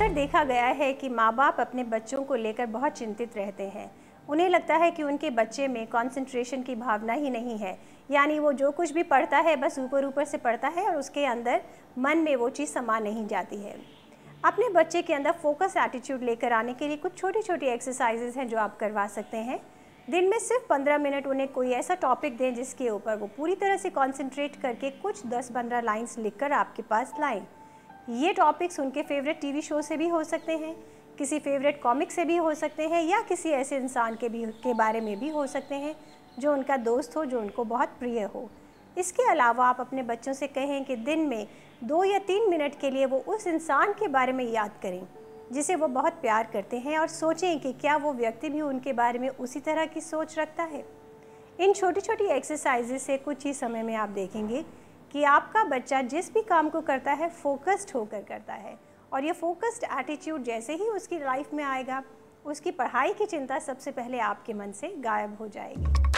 अक्सर देखा गया है कि माँ बाप अपने बच्चों को लेकर बहुत चिंतित रहते हैं। उन्हें लगता है कि उनके बच्चे में कंसंट्रेशन की भावना ही नहीं है, यानी वो जो कुछ भी पढ़ता है बस ऊपर ऊपर से पढ़ता है और उसके अंदर मन में वो चीज़ समा नहीं जाती है। अपने बच्चे के अंदर फोकस एटीट्यूड लेकर आने के लिए कुछ छोटी छोटी एक्सरसाइजेज हैं जो आप करवा सकते हैं। दिन में सिर्फ 15 मिनट उन्हें कोई ऐसा टॉपिक दें जिसके ऊपर वो पूरी तरह से कॉन्सेंट्रेट करके कुछ 10-15 लाइन्स लिख कर आपके पास लाएँ। ये टॉपिक्स उनके फेवरेट टीवी शो से भी हो सकते हैं, किसी फेवरेट कॉमिक से भी हो सकते हैं, या किसी ऐसे इंसान के बारे में भी हो सकते हैं जो उनका दोस्त हो, जो उनको बहुत प्रिय हो। इसके अलावा आप अपने बच्चों से कहें कि दिन में 2 या 3 मिनट के लिए वो उस इंसान के बारे में याद करें जिसे वो बहुत प्यार करते हैं, और सोचें कि क्या वो व्यक्ति भी उनके बारे में उसी तरह की सोच रखता है। इन छोटी छोटी एक्सरसाइजेज से कुछ ही समय में आप देखेंगे कि आपका बच्चा जिस भी काम को करता है फोकस्ड होकर करता है, और ये फोकस्ड एटीट्यूड जैसे ही उसकी लाइफ में आएगा, उसकी पढ़ाई की चिंता सबसे पहले आपके मन से गायब हो जाएगी।